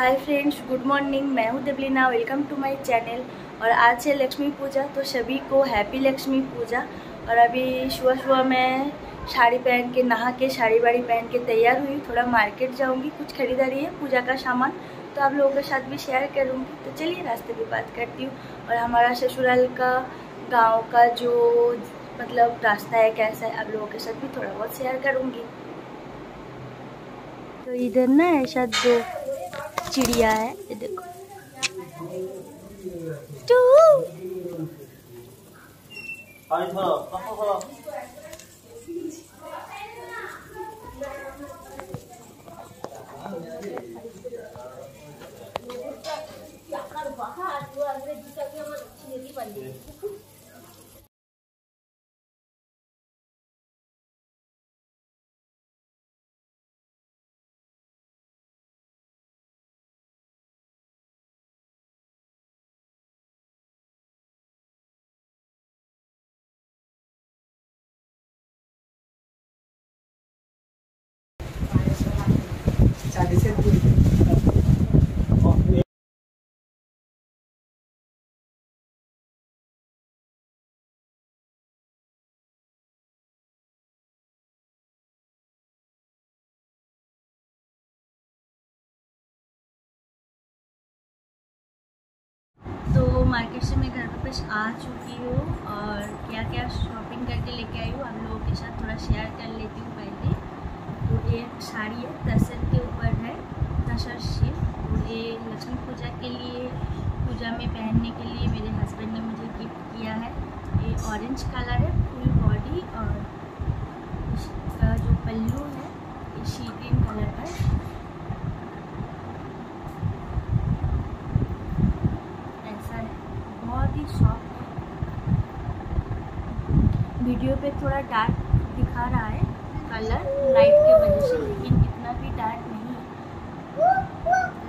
Hi friends, good morning. मैं हूँ Devlina, welcome to my channel. और आज है लक्ष्मी पूजा, तो सभी को हैप्पी लक्ष्मी पूजा। और अभी सुबह सुबह मैं साड़ी पहन के, नहा के, साड़ी वाड़ी पहन के तैयार हुई। थोड़ा मार्केट जाऊँगी, कुछ खरीदारी है, पूजा का सामान, तो आप लोगों के साथ भी शेयर करूँगी। तो चलिए रास्ते पर बात करती हूँ। और हमारा ससुराल का, गाँव का जो मतलब रास्ता है कैसा है, आप लोगों के साथ भी थोड़ा बहुत शेयर करूँगी। तो इधर ना ऐसा दो चिड़िया है, ये देखो, जैसे तो मार्केट से मैं घर वापस आ चुकी हूँ। और क्या क्या शॉपिंग करके लेके आई हूँ, आप लोगों के साथ थोड़ा शेयर कर लेती हूँ। पहले तो ये साड़ी है, तसर के ऊपर है, तसर से। और ये लक्ष्मी पूजा के लिए, पूजा में पहनने के लिए मेरे हस्बैंड ने मुझे गिफ्ट किया है। ये ऑरेंज कलर है फुल बॉडी, और इसका जो पल्लू है ये सी ग्रीन कलर का है, ऐसा है, बहुत ही सॉफ्ट है। वीडियो पे थोड़ा डार्क दिखा रहा है कलर लाइट के वजह से, लेकिन इतना भी डार्क नहीं है।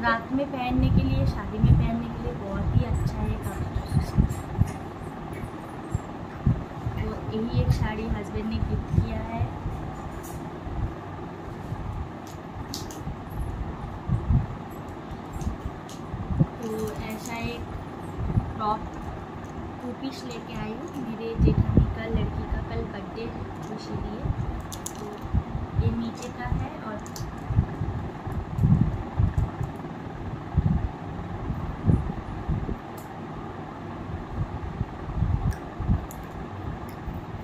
रात में पहनने के लिए, शादी में पहनने के लिए बहुत ही अच्छा है कलर। तो यही एक साड़ी हस्बैंड ने गिफ्ट किया है। तो ऐसा एक टॉप टू पीस लेके आई हूँ। मेरे जेठानी का लड़की का कल बर्थडे है, इसीलिए ये नीचे का है। और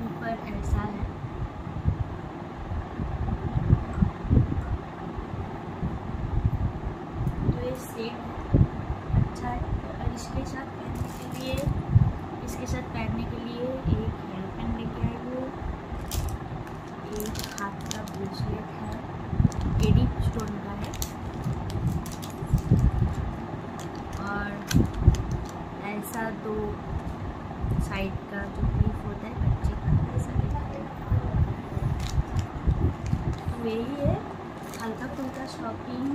ऊपर ऐसा है, तो ये सेट अच्छा है। और इसके साथ पहनने के लिए, एक हेयर पिन लेके आई हूँ। एक हाथ का ब्रेसलेट है, एडी स्टोन का है। और ऐसा दो साइड का जो क्लिप होता है बच्चे का, ऐसा दिखता है। यही है हल्का फुल्का शॉपिंग।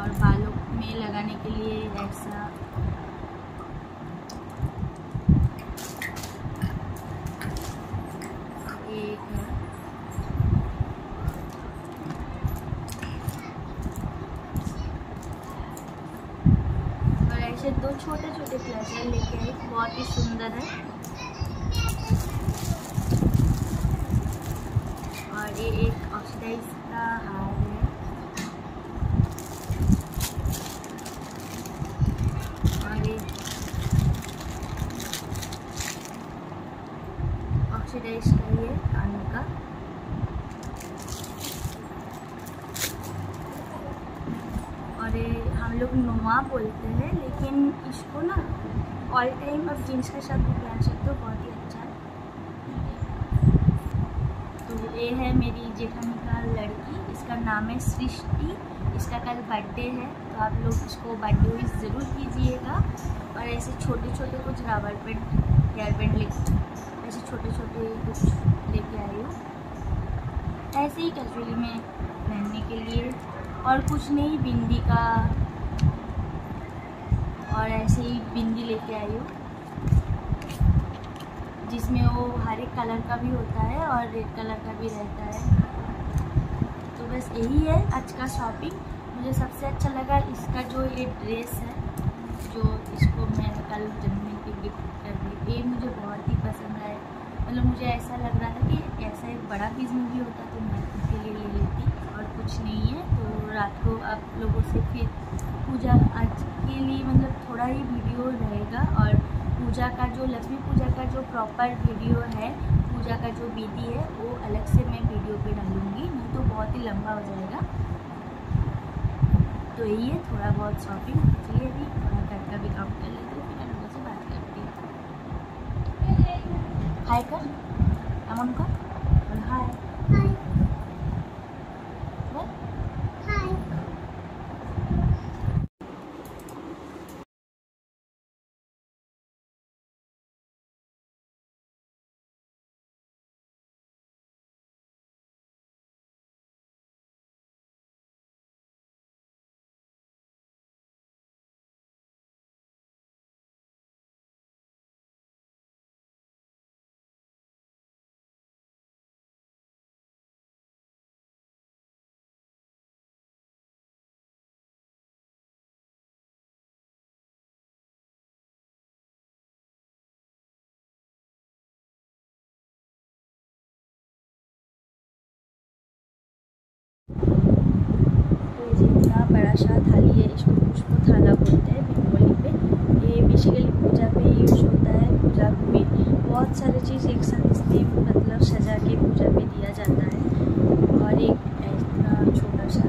और बालों में लगाने के लिए ऐसा, दो छोटे छोटे फ्लावर लेके आए, बहुत ही सुंदर है। और ये एक ऑक्सीडाइज का हार है। और ये ऑक्सीडाइज का ही है कान का। और ये हम लोग नुमा बोलते हैं, लेकिन इसको ना ऑल टाइम आप जीन्स के साथ भी पहन सकते हो, बहुत ही अच्छा है। तो ये है मेरी जेठानी का लड़की, इसका नाम है सृष्टि। इसका कल बर्थडे है, तो आप लोग इसको बर्थडे विश ज़रूर कीजिएगा। और ऐसे छोटे छोटे कुछ रबर बैंड, हेयर बैंड लेके, ऐसे छोटे छोटे कुछ लेके आई हूँ, ऐसे ही कैजुअली में पहनने के लिए। और कुछ नहीं, बिंदी का, और ऐसे ही बिंदी लेके आई हूँ जिसमें वो हर एक कलर का भी होता है और रेड कलर का भी रहता है। तो बस यही है आज का शॉपिंग। मुझे सबसे अच्छा लगा इसका जो ये ड्रेस है, जो इसको मैं कल जन्मदिन की गिफ्ट कर दी, ये मुझे बहुत ही पसंद आया। मतलब मुझे ऐसा लग रहा था कि ऐसा एक बड़ा बिजनेस भी होता तो मैं इसके लिए ले लेती, और कुछ नहीं है। तो रात को आप लोगों से फिर पूजा आज के लिए मतलब थोड़ा ही वीडियो रहेगा, और पूजा का जो लक्ष्मी पूजा का जो प्रॉपर वीडियो है, पूजा का जो विधि है, वो अलग से मैं वीडियो पे डालूँगी, नहीं तो बहुत ही लंबा हो जाएगा। तो यही है थोड़ा बहुत शॉपिंग। चलिए अभी थोड़ा घर का भी काम कर लेते हैं, फिर मैं लोगों से बात करती हूँ। हाय कर अमन को, हाय बड़ा शाह थाली है, इसको पुष्प थाला बोलते हैं बंगाली पे। ये बेसिकली पूजा में यूज होता है। पूजा में बहुत सारी चीज़ एक साथ इसमें मतलब सजा के पूजा में दिया जाता है, और एक इतना छोटा सा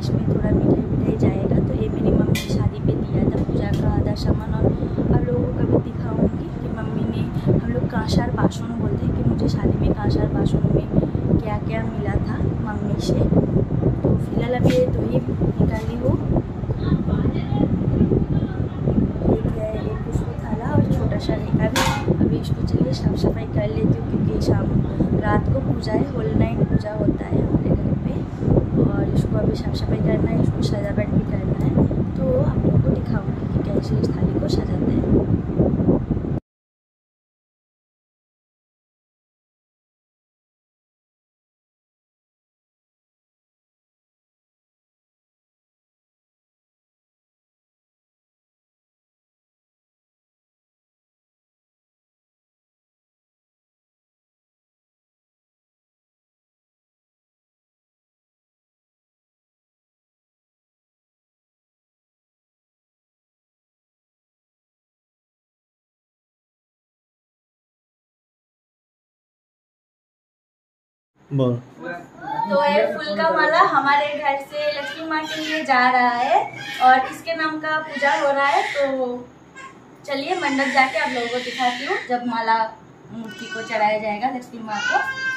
इसमें थोड़ा मिठाई मिठाई जाएगा। तो ये मेरी मम्मी की शादी पे दिया था पूजा का आधा सामान, और आप लोगों को भी दिखाऊँगी कि मम्मी ने हम लोग कांसार बासन बोलते हैं कि मुझे शादी में कांसार बासन में क्या क्या मिला था मम्मी से। फिलहाल अभी ये तो ही निकाली हो, एक है एक पुष्प थाला और छोटा सा रेखा भी। अभी इसको चलिए साफ सफाई कर लेती हूँ, क्योंकि शाम रात को पूजा है, होल नाइट पूजा होता है हमारे घर पे, और इसको अभी साफ सफाई करना है, इसको सजावट भी करना है। तो आप लोगों को दिखाऊंगी कि कैसे इस थाली को सजाते हैं। तो ये फूल का माला हमारे घर से लक्ष्मी माँ के लिए जा रहा है, और इसके नाम का पूजा हो रहा है। तो चलिए मंडप जाके आप लोगों को दिखाती हूँ जब माला मूर्ति को चढ़ाया जाएगा लक्ष्मी माँ को।